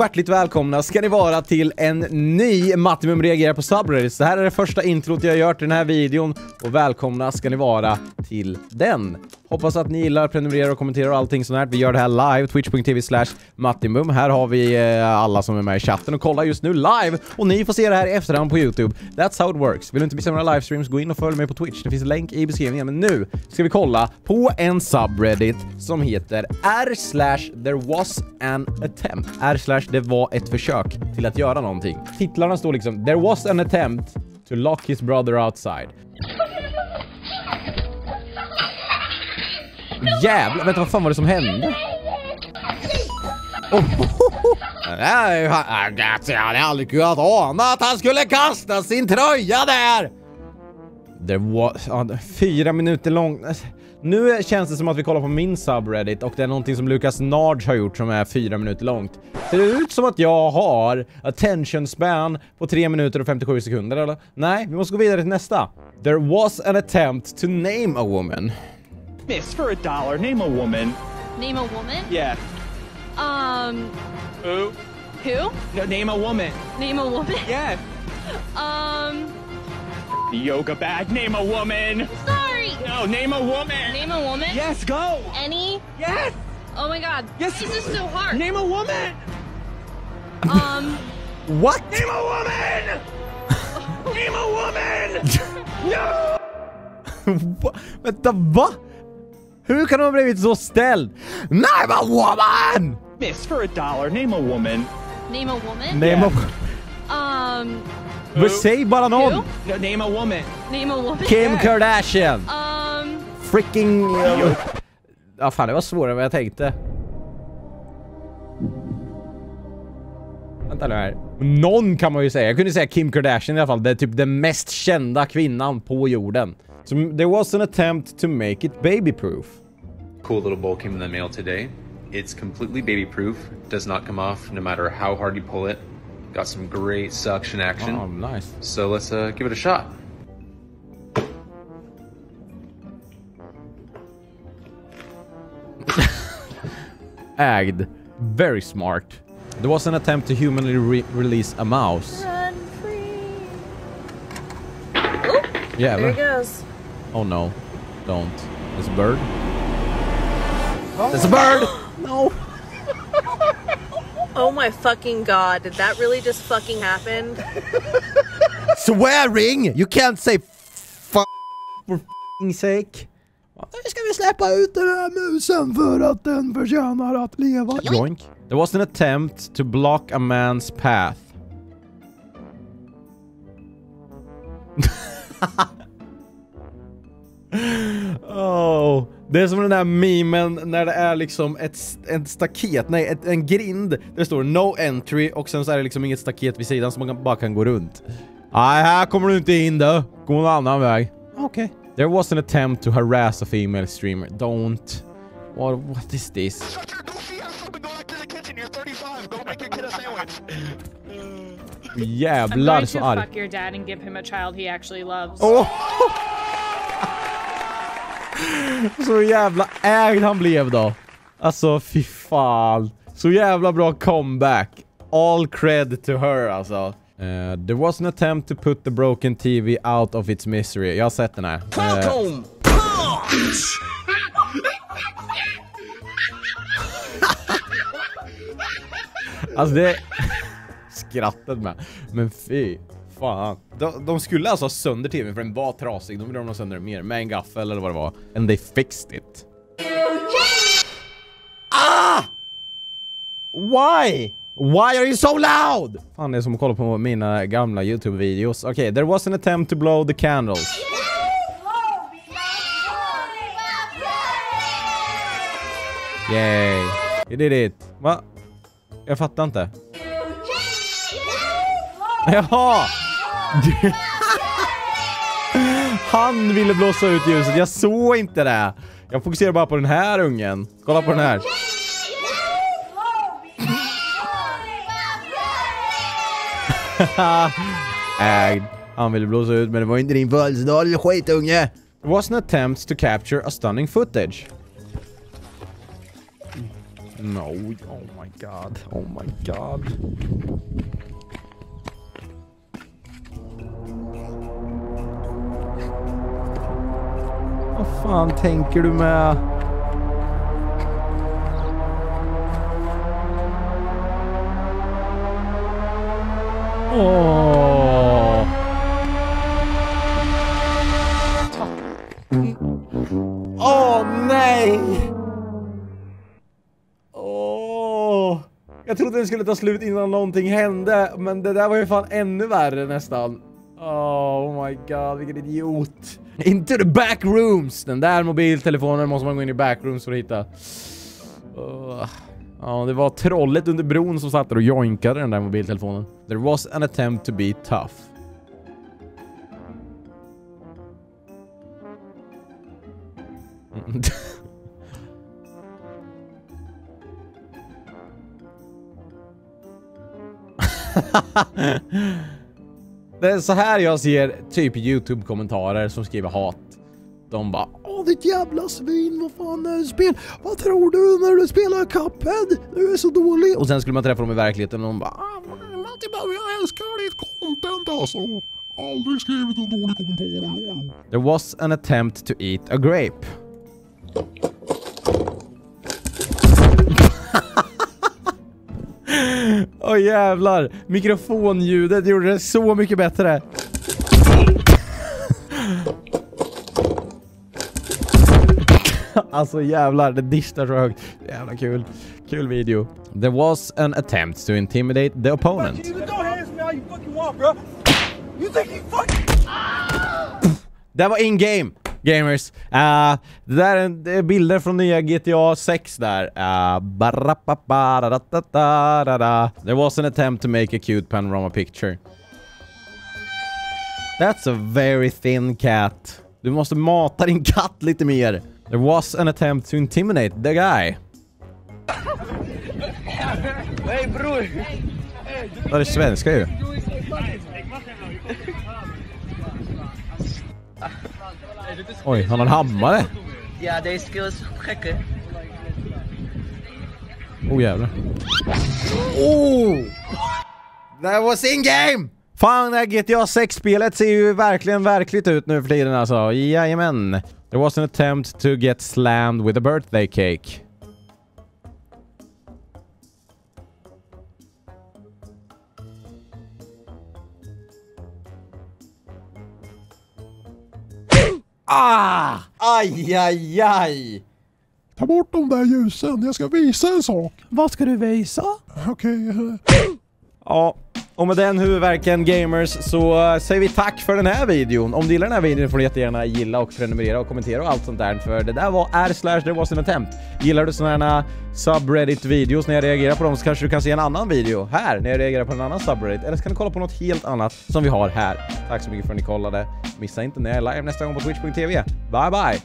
Skärtligt välkomna ska ni vara till en ny Mattimum reagerar på subreddits. Det här är det första introt jag gör till den här videon. Och välkomna ska ni vara till den. Hoppas att ni gillar, prenumererar och kommenterar och allting sånt här. Vi gör det här live, twitch.tv/mattimum. Här har vi alla som är med i chatten och kollar just nu live. Och ni får se det här i efterhand på YouTube. That's how it works. Vill du inte missa några livestreams, gå in och följ mig på Twitch. Det finns en länk i beskrivningen. Men nu ska vi kolla på en subreddit som heter r/ThereWasAnAttempt. Det var ett försök till att göra någonting. Titlarna står liksom There was an attempt to lock his brother outside. Jävlar, vänta, vad fan var det som hände? Jag hade aldrig kunnat ana att han skulle kasta sin tröja där. Det var 4 minuter lång. Nu känns det som att vi kollar på min subreddit och det är någonting som Lucas Narge har gjort som är 4 minuter långt. Ser det ut som att jag har attention span på 3 minuter och 57 sekunder eller? Nej, vi måste gå vidare till nästa. There was an attempt to name a woman. Miss, for $1, name a woman. Name a woman? Yeah. Who? Who? No, name a woman. Name a woman? Yeah. Yoga bag, name a woman. Sorry. No, name a woman. Name a woman? Yes, go. Any? Yes. Oh my god. Yes. This is so hard. Name a woman. What? Name a woman. Name a woman. No. Vänta, va? Hur kan de ha blivit så ställd? Name a woman. Miss, for $1, name a woman. Name a woman? Name a woman. But say bara någon. No, name a woman. Name a woman. Kim Kardashian. Freaking. Ja, fan, det var svårare än vad jag tänkte. Vänta nu här. Någon kan man ju säga. Jag kunde säga Kim Kardashian i alla fall. Det är typ den mest kända kvinnan på jorden. So there was an attempt to make it baby proof. Cool little bowl came in the mail today. It's completely baby proof. Does not come off no matter how hard you pull it. Got some great suction action. Oh, nice. So let's give it a shot. Agged. Very smart. There was an attempt to humanly release a mouse. Run free. Ooh, yeah, there it goes. Oh no, don't. There's a bird. Oh. There's a bird! No! Oh my fucking god, did that really just fucking happen? Swearing! You can't say fuck for fucking sake. Nu ska vi släppa ut den här musen för att den förtjänar att leva. Joink. There was an attempt to block a man's path. Oh. Det är som den där memen när det är liksom ett staket, nej en grind. Det står no entry och sen så är det liksom inget staket vid sidan som man bara kan gå runt. Nej, här kommer du inte in då. Gå en annan väg. Okej. Okay. There was an attempt to harass a female streamer. Don't. What is this? Jävlar så arg. I'm going to fuck your dad and give him a child he actually loves. Oh. Så jävla ägd han blev då. Alltså fy fan. Så jävla bra comeback. All cred to her alltså. There was an attempt to put the broken TV out of its misery. Jag har sett den här. Alltså det skrattet med. Men fy. Fan. De skulle alltså ha sönder tvn för den var trasig. De ville ha sönder den mer med en gaffel eller vad det var. And they fixed it. Ah! Why? Why are you so loud? Fan, det är som att kolla på mina gamla YouTube-videos. Okej, there was an attempt to blow the candles. Yay. You did it. Va? Jag fattar inte. Jaha! Han ville blåsa ut ljuset. Jag såg inte det. Jag fokuserar bara på den här ungen. Kolla på den här. Ägd. Han ville blåsa ut, men det var inte din födelsedag, lille skitunge. There was an attempt to capture a stunning footage. No, oh my god, oh my god. Vad fan tänker du med? Åh! Åh nej! Jag trodde den skulle ta slut innan någonting hände, men det där var ju fan ännu värre nästan. Oh my god, vilken idiot. Into the backrooms! Den där mobiltelefonen måste man gå in i backrooms för att hitta. Ja, det var trollet under bron som satt där och joinkade den där mobiltelefonen. There was an attempt to be tough. Det är så här jag ser typ YouTube-kommentarer som skriver hat. De bara, åh ditt jävla svin, vad fan är det spel? Vad tror du när du spelar Cuphead? Du är så dålig. Och sen skulle man träffa dem i verkligheten och de bara, jag älskar ditt content alltså. Aldrig skrivit en dålig kommentar. There was an attempt to eat a grape. Åh jävlar, mikrofonljudet gjorde det så mycket bättre. Alltså jävlar, det dishtar så högt. Jävla kul, kul video. There was an attempt to intimidate the opponent. Det var in-game, gamers. Det där är bilder från nya GTA 6 där. There was an attempt to make a cute panorama picture. That's a very thin cat. Du måste mata din katt lite mer. There was an attempt to intimidate the guy. Hey bror. Det är svenska ju. Oj, han har en hammare. Ja, det är skills skäcke. Oh jävlar. Oh! That was in game! Fan, det här GTA 6-spelet ser ju verkligen verkligt ut nu för tiden alltså. Jajamän. There was an attempt to get slammed with a birthday cake. Ah! Aj, aj, aj! Ta bort de där ljusen, jag ska visa en sak. Vad ska du visa? Okej. Ja, och med den huvudvärken, gamers, så säger vi tack för den här videon. Om du gillar den här videon får du jättegärna gilla och prenumerera och kommentera och allt sånt där. För det där var r/ThereWasAnAttempt. Gillar du såna här subreddit-videos när jag reagerar på dem så kanske du kan se en annan video här när jag reagerar på en annan subreddit. Eller så kan du kolla på något helt annat som vi har här. Tack så mycket för att ni kollade. Missa inte när jag är live nästa gång på twitch.tv. Bye bye!